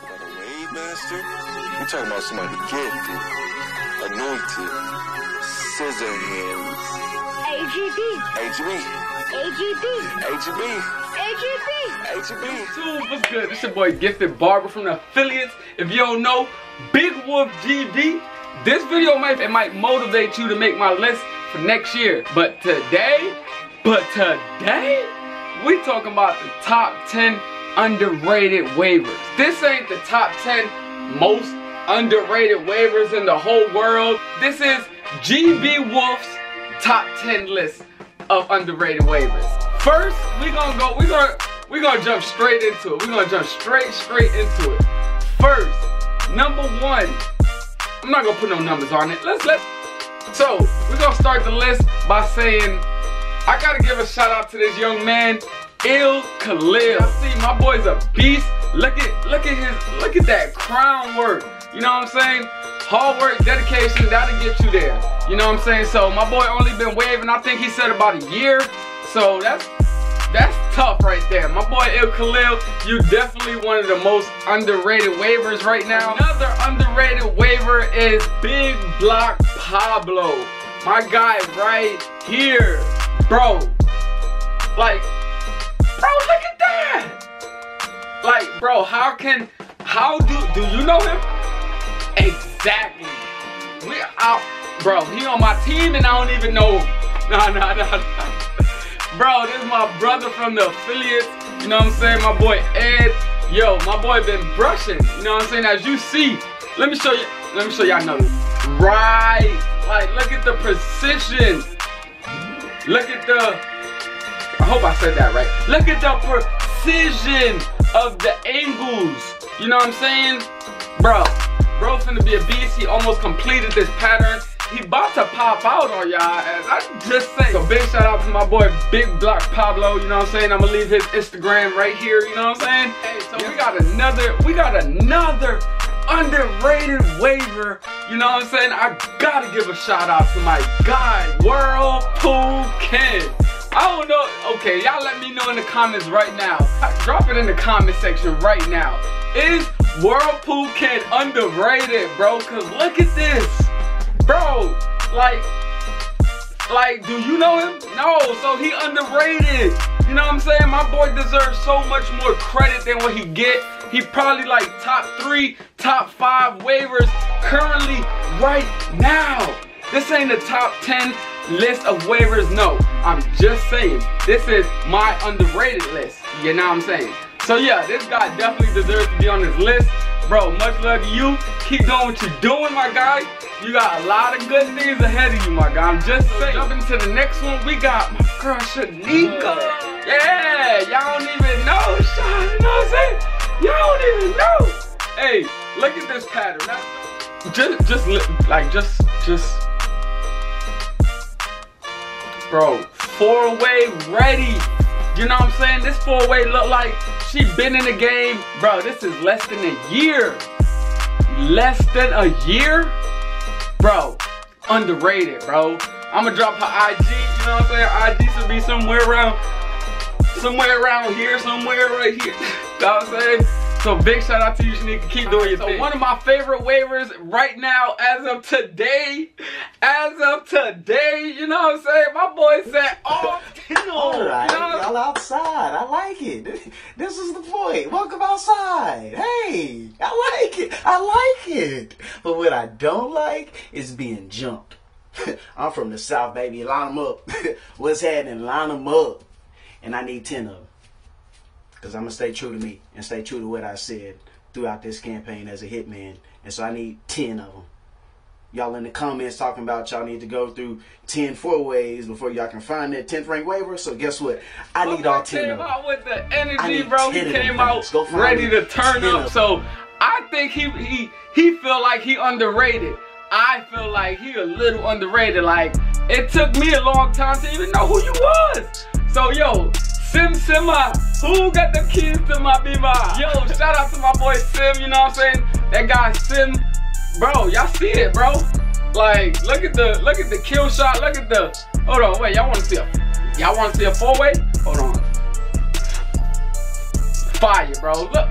talking about a wave master? You're talking about somebody gifted, anointed, scissor hands. AGB. AGB. AGB. AGB. AGB. AGB. YouTube, what's good? This your boy Gifted Barber from the Affiliates. If you don't know, Big Wolf GD. This video might motivate you to make my list for next year. But today, we talking about the top 10 underrated waivers. This ain't the top 10 most underrated waivers in the whole world. This is GB Wolf's top 10 list of underrated waivers. First, we're gonna jump straight into it. We're gonna jump straight into it. First, number one. I'm not gonna put no numbers on it. So we're gonna start the list by saying I gotta give a shout out to this young man, Il Khalil. See, my boy's a beast. Look at that crown work. You know what I'm saying? Hard work, dedication, that'll get you there. You know what I'm saying? So my boy only been waving, I think he said about a year. So that's tough right there. My boy Il Khalil, you definitely one of the most underrated waivers right now. Another underrated waiver is Big Block Pablo. My guy right here, bro. Bro, look at that! Bro, how do you know him? Exactly. We out, bro. He on my team and I don't even know him. Nah. Bro, this is my brother from the Affiliates. You know what I'm saying? My boy Ed. Yo, my boy been brushing. You know what I'm saying? As you see, let me show y'all another. Right. Look at the precision. Look at the. I hope I said that right. Look at the precision of the angles. You know what I'm saying? Bro finna be a beast. He almost completed this pattern. He about to pop out on y'all, as I just say. So big shout out to my boy Big Block Pablo. You know what I'm saying? I'm gonna leave his Instagram right here. You know what I'm saying? Hey, so yeah. we got another underrated waiver. You know what I'm saying? I gotta give a shout out to my guy, World WhoKin. I don't know, okay, y'all let me know in the comments right now. Drop it in the comment section right now. Is World WhoKin underrated, bro? Cause look at this. Bro, do you know him? No, so he underrated. You know what I'm saying? My boy deserves so much more credit than what he get. He probably top 3, top 5 waivers currently right now. This ain't the top 10 list of waivers, no. I'm just saying, this is my underrated list. You know what I'm saying? So yeah, this guy definitely deserves to be on this list. Bro, much love to you. Keep doing what you're doing, my guy. You got a lot of good things ahead of you, my guy. I'm just saying. Jumping to the next one, we got my girl Shanika. Yeah, y'all don't even know. You know what I'm saying? Y'all don't even know. Hey, look at this pattern. Just. Bro, 4-way ready. You know what I'm saying? This 4-way look like she been in the game. Bro, this is less than a year. Less than a year? Bro, underrated, bro. I'ma drop her IG, you know what I'm saying? IG should be somewhere around here, somewhere right here. You know what I'm saying? So big shout out to you, Shanika. Keep doing your thing. So one of my favorite waivers right now, as of today, you know what I'm saying? My boy said, oh, all right, y'all outside. I like it. This is the point. Welcome outside. Hey, I like it. But what I don't like is being jumped. I'm from the South, baby. Line them up. What's happening? Line them up. And I need 10 of them. Because I'm going to stay true to me and stay true to what I said throughout this campaign as a hitman. And so I need 10 of them. Y'all in the comments talking about y'all need to go through 10 4-ways before y'all can find that 10th rank waiver. So guess what? I need all 10 of them. He came out with the energy, bro. He came out ready to turn up. So I think he feel like he underrated. I feel like he a little underrated. It took me a long time to even know who you was. So yo, Sim, who got the keys to my beaver? Yo, shout out to my boy Sim, you know what I'm saying? That guy Sim, bro, y'all see it, bro. Look at the kill shot, hold on, wait, y'all wanna see a 4-way? Hold on. Fire, bro, look.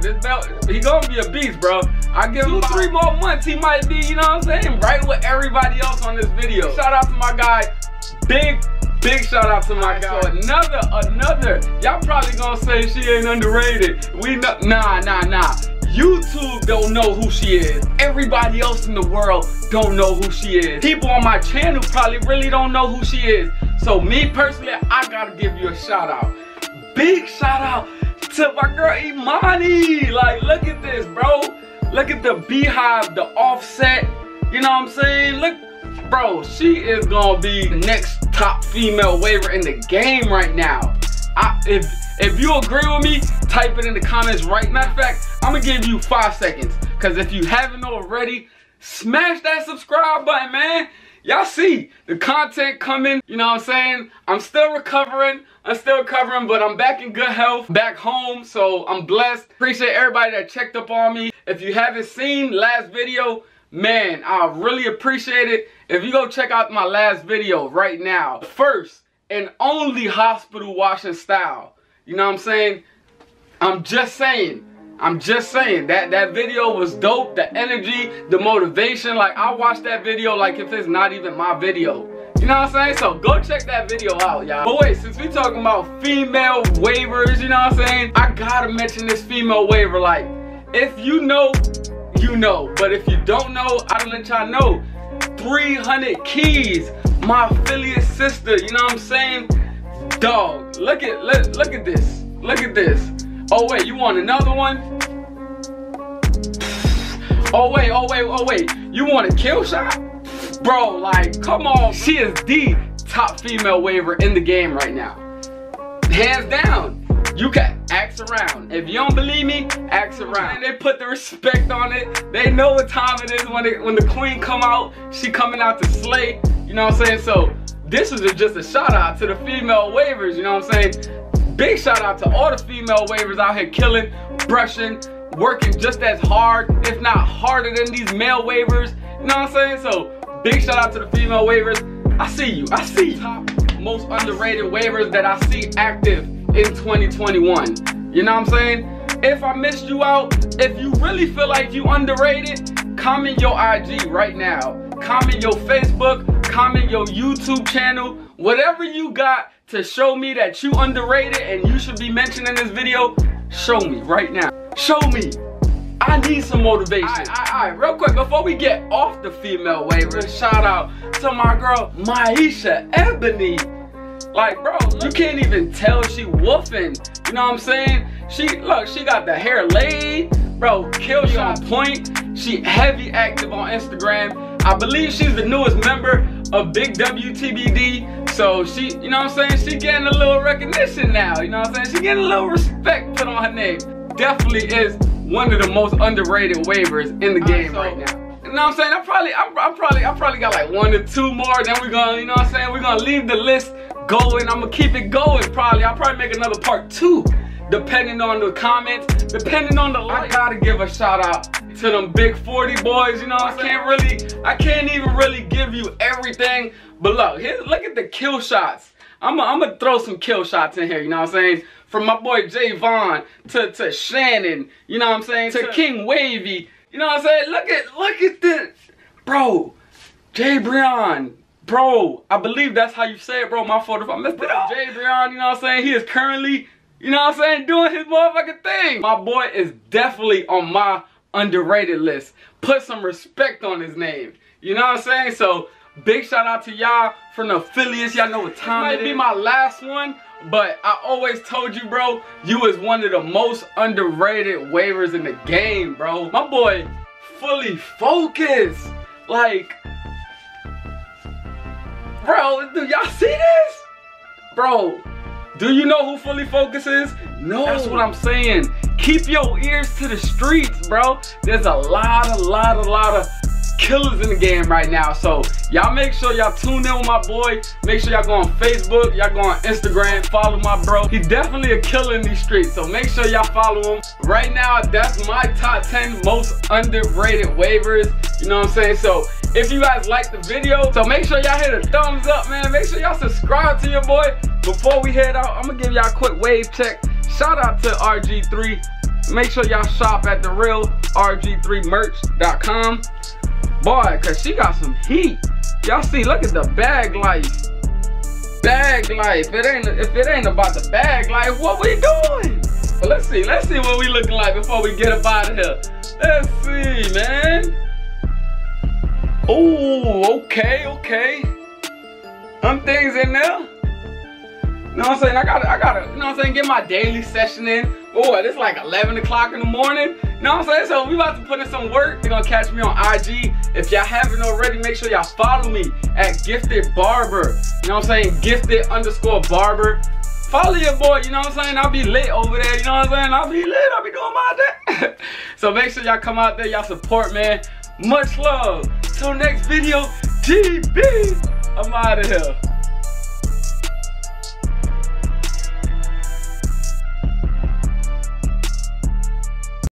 This belt, he gonna be a beast, bro. I give him 3 more months, he might be, you know what I'm saying, right with everybody else on this video. Shout out to my guy, Big shout out to my guy. So another, y'all probably gonna say she ain't underrated. We know, nah. YouTube don't know who she is. Everybody else in the world don't know who she is. People on my channel probably really don't know who she is. So me personally, I gotta give you a shout out. Big shout out to my girl Imani. Like, look at this, bro. Look at the beehive, the offset. You know what I'm saying? Look. Bro, she is gonna be the next top female waver in the game right now. If you agree with me, type it in the comments right now. In fact, I'm gonna give you 5 seconds, because if you haven't already, smash that subscribe button, man. Y'all see the content coming, you know what I'm saying? I'm still recovering, but I'm back in good health, back home, so I'm blessed. Appreciate everybody that checked up on me. If you haven't seen last video, man, I really appreciate it if you go check out my last video right now. First and only hospital washing style. You know what I'm saying? I'm just saying that video was dope. The energy, the motivation, like I watched that video like if it's not even my video. You know what I'm saying? So go check that video out, y'all. But wait, since we talking about female waivers, you know what I'm saying? I gotta mention this female waiver. Like, if you know, you know, but if you don't know, I don't let y'all know. 300 Keys, my affiliate sister, you know what I'm saying? Dog, look at this. Look at this. Oh wait, you want another one? Oh wait. You want a kill shot? Bro, like, come on. She is the top female waiver in the game right now. Hands down. You can ask around. If you don't believe me, ask around. And they put the respect on it. They know what time it is when the queen come out. She coming out to slay. You know what I'm saying? So this is just a shout out to the female waivers. You know what I'm saying? Big shout out to all the female waivers out here killing, brushing, working just as hard, if not harder than these male waivers. You know what I'm saying? So big shout out to the female waivers. I see you. I see you. Top most underrated waivers that I see active in 2021. You know what I'm saying? If I missed you out, if you really feel like you underrated, comment your IG right now. Comment your Facebook, comment your YouTube channel. Whatever you got to show me that you underrated and you should be mentioned in this video, show me right now. Show me. I need some motivation. All right, real quick, before we get off the female waiver, shout out to my girl, Maisha Ebony. Like, bro, you can't even tell she woofing. You know what I'm saying? She got the hair laid. Bro, kill you on point. She heavy active on Instagram. I believe she's the newest member of Big WTBD. So she, you know what I'm saying? She getting a little recognition now. You know what I'm saying? She getting a little respect put on her name. Definitely is one of the most underrated waivers in the game right now. You know what I'm saying? I probably got like 1 or 2 more. Then we're gonna, you know what I'm saying? We're gonna leave the list going. I'm gonna keep it going probably. I'll probably make another part 2, depending on the comments, depending on the like. I gotta give a shout out to them big 40 boys. You know what I'm saying? I can't even really give you everything. But look, here, look at the kill shots. I'm gonna throw some kill shots in here. You know what I'm saying? From my boy Jayvon to Shannon. You know what I'm saying? To King Wavy. You know what I'm saying? Look at this. Bro, Jabreon. Bro, I believe that's how you say it, bro. My fault if I messed it up. Jabreon, you know what I'm saying? He is currently, you know what I'm saying, doing his motherfucking thing. My boy is definitely on my underrated list. Put some respect on his name. You know what I'm saying? So, big shout out to y'all from the affiliates. Y'all know what time it is. Might be my last one. But I always told you, bro, you is one of the most underrated waivers in the game, bro. My boy, Fully Focus. Like, bro, do y'all see this? Bro, do you know who Fully Focus is? No. That's what I'm saying. Keep your ears to the streets, bro. There's a lot of killers in the game right now, so y'all make sure y'all tune in with my boy. Make sure y'all go on Facebook, y'all go on Instagram, follow my bro. He definitely a killer in these streets, so make sure y'all follow him. Right now, that's my top 10 most underrated waivers, you know what I'm saying? So if you guys like the video, so make sure y'all hit a thumbs up, man. Make sure y'all subscribe to your boy. Before we head out, I'm gonna give y'all a quick wave check. Shout out to RG3. Make sure y'all shop at the real RG3merch.com. Boy, cause she got some heat. Y'all see, look at the bag life. Bag life. If it ain't about the bag life, what we doing? But let's see what we looking like before we get up out of here. Let's see, man. Oh, okay. Them things in there. You know what I'm saying? I gotta, you know what I'm saying, get my daily session in. Boy, it's like 11 o'clock in the morning. You know what I'm saying? So we about to put in some work. You're gonna catch me on IG. If y'all haven't already, make sure y'all follow me at Gifted Barber. You know what I'm saying? Gifted_Barber. Follow your boy, you know what I'm saying? I'll be lit over there, you know what I'm saying? I'll be lit, I'll be doing my day. So make sure y'all come out there, y'all support, man. Much love. Till next video, GB. I'm out of here.